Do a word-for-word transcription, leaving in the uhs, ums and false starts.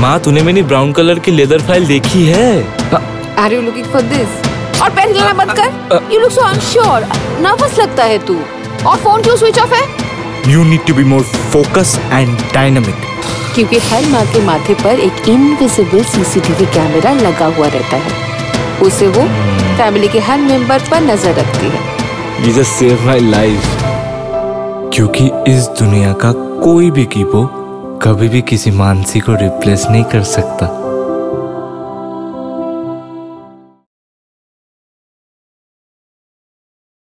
माँ, तूने मैंने ब्राउन कलर की लेदर फाइल देखी है? Are you looking for this? और पेन चलाना बंद कर। You look so unsure. Nervous लगता है तू। और फोन क्यों स्विच ऑफ है? You need to be more focused and dynamic. क्योंकि हर माँ के माथे पर एक इनविजिबल सीसीटीवी कैमरा लगा हुआ रहता है। उससे वो फैमिली के हर मेंबर पर नजर रखती है। You just saved my life. क्योंकि इस दुनिया का कोई भी कीबोर्ड कभी भी किसी मानसी को रिप्लेस नहीं कर सकता।